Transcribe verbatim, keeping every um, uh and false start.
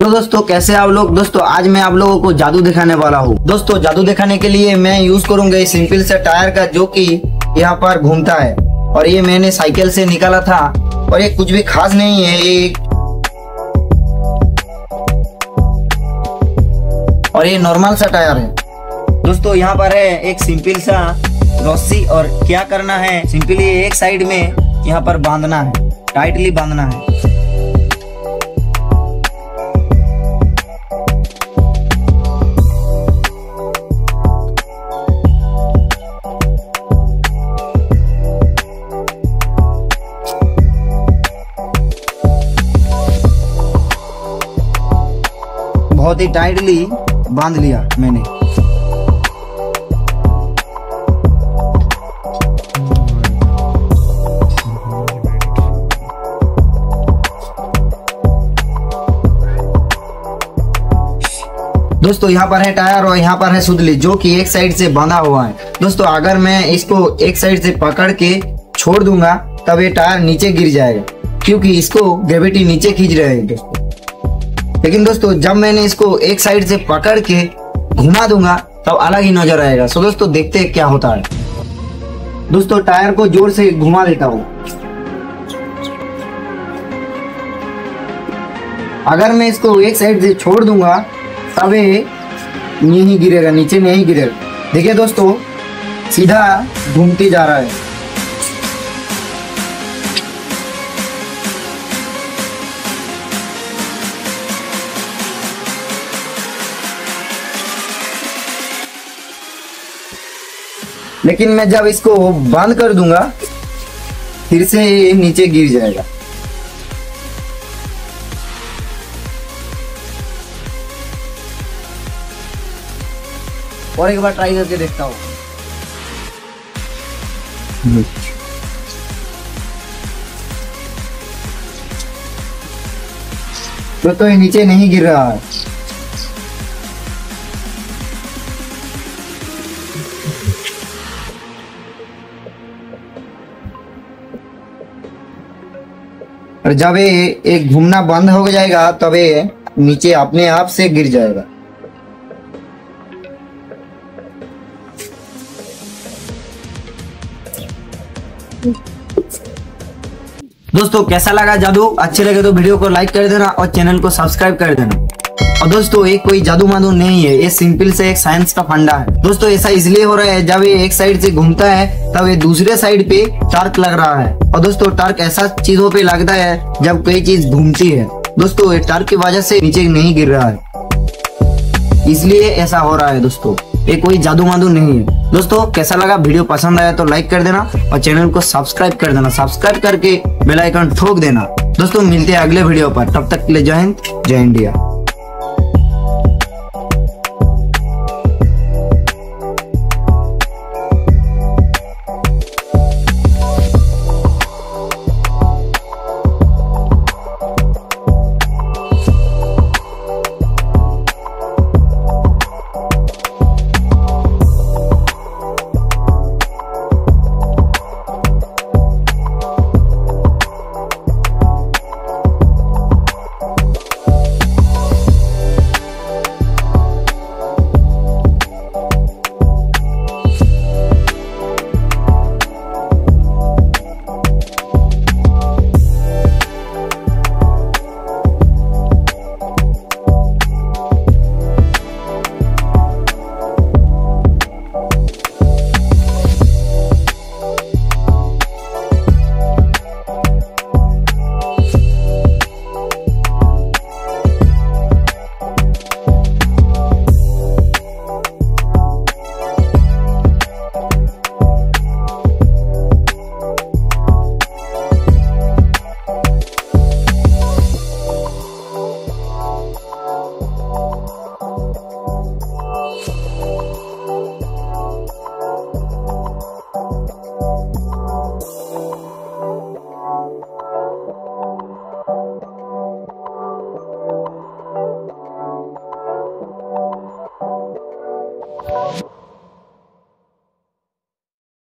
तो दोस्तों कैसे आप लोग। दोस्तों आज मैं आप लोगों को जादू दिखाने वाला हूँ। दोस्तों जादू दिखाने के लिए मैं यूज करूंगा इस सिंपल से टायर का जो कि यहाँ पर घूमता है और ये मैंने साइकिल से निकाला था और ये कुछ भी खास नहीं है ये और ये नॉर्मल सा टायर है। दोस्तों यहाँ पर है एक सिंपल सा रस्सी और क्या करना है सिंपली एक साइड में यहाँ पर बांधना है, टाइटली बांधना है। बहुत ही टाइटली बांध लिया मैंने। दोस्तों यहाँ पर है टायर और यहाँ पर है सुतली जो कि एक साइड से बांधा हुआ है। दोस्तों अगर मैं इसको एक साइड से पकड़ के छोड़ दूंगा तब ये टायर नीचे गिर जाएगा क्योंकि इसको ग्रेविटी नीचे खींच रहे है। लेकिन दोस्तों जब मैंने इसको एक साइड से पकड़ के घुमा दूंगा तब अलग ही नजर आएगा। सो दोस्तों देखते हैं क्या होता है। दोस्तों टायर को जोर से घुमा देता हूँ। अगर मैं इसको एक साइड से छोड़ दूंगा तब ये नहीं गिरेगा, नीचे नहीं गिरेगा। देखिए दोस्तों सीधा घूमती जा रहा है। लेकिन मैं जब इसको बंद कर दूंगा फिर से ये नीचे गिर जाएगा। और एक बार ट्राई करके देखता हूँ। तो, तो ये नीचे नहीं गिर रहा है। और जब ये एक घूमना बंद हो जाएगा तब ये नीचे अपने आप से गिर जाएगा। दोस्तों कैसा लगा जादू? अच्छे लगे तो वीडियो को लाइक कर देना और चैनल को सब्सक्राइब कर देना। और दोस्तों ये कोई जादू मादू नहीं है, ये सिंपल से एक साइंस का फंडा है। दोस्तों ऐसा इसलिए हो रहा है जब ये एक साइड से घूमता है तब ये दूसरे साइड पे टर्क लग रहा है। और दोस्तों टर्क ऐसा चीजों पे लगता है जब कोई चीज घूमती है। दोस्तों ये टर्क की वजह से नीचे नहीं गिर रहा है, इसलिए ऐसा हो रहा है। दोस्तों ये कोई जादू मादू नहीं है। दोस्तों कैसा लगा? वीडियो पसंद आया तो लाइक कर देना और चैनल को सब्सक्राइब कर देना। सब्सक्राइब करके बेल आइकन ठोक देना। दोस्तों मिलते हैं अगले वीडियो पर, तब तक के लिए जय हिंद जय इंडिया।